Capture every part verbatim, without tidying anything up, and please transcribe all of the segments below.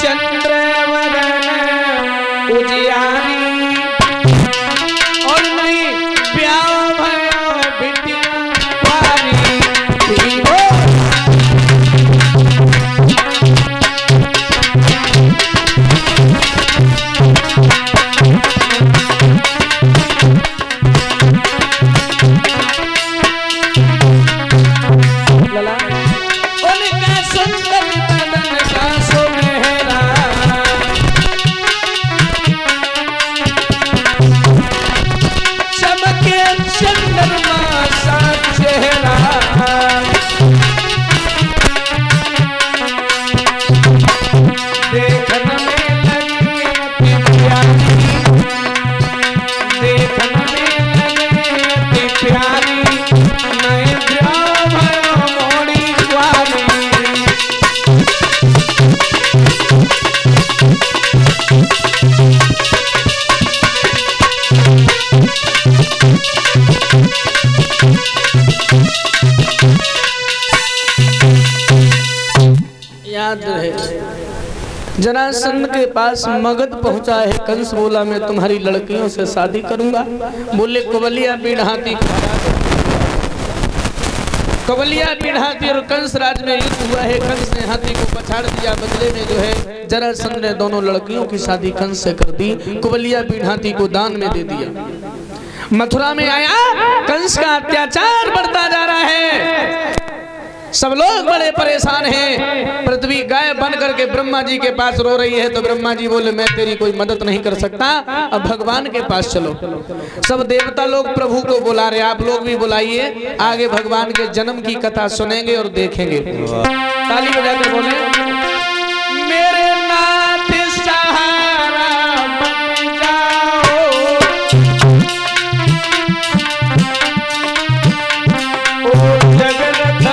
चंद्रवरण उजियारी जरासंध के पास मगध पहुंचा है कंस बोला मैं तुम्हारी लड़कियों से शादी करूंगा। बोले कवलिया पीढ़ाती कवलिया पीढ़ाती और कंस राज में युद्ध हुआ है। कंस ने हाथी को पछाड़ दिया, बदले में जो है जरासंध ने दोनों लड़कियों की शादी कंस से कर दी, कवलिया पीढ़ाती को दान में दे दिया। मथुरा में आया, कंस का अत्याचार बढ़ता जा रहा है, सब लोग बड़े परेशान हैं। पृथ्वी गाय बन करके ब्रह्मा जी के पास रो रही है तो ब्रह्मा जी बोले मैं तेरी कोई मदद नहीं कर सकता, अब भगवान के पास चलो। सब देवता लोग प्रभु को बुला रहे, आप लोग भी बुलाइए, आगे भगवान के जन्म की कथा सुनेंगे और देखेंगे। ताली बजाकर बोले मेरे नाथ सहारा बन जाओ ओ जगत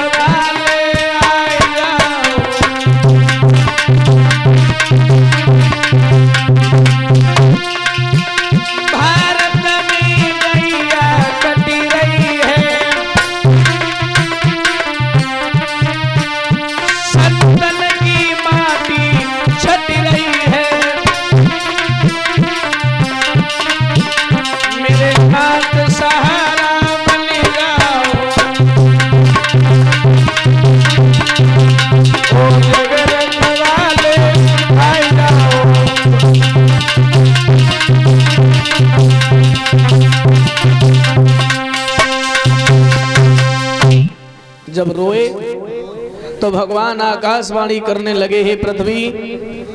जब रोए तो भगवान आकाशवाणी करने लगे हैं पृथ्वी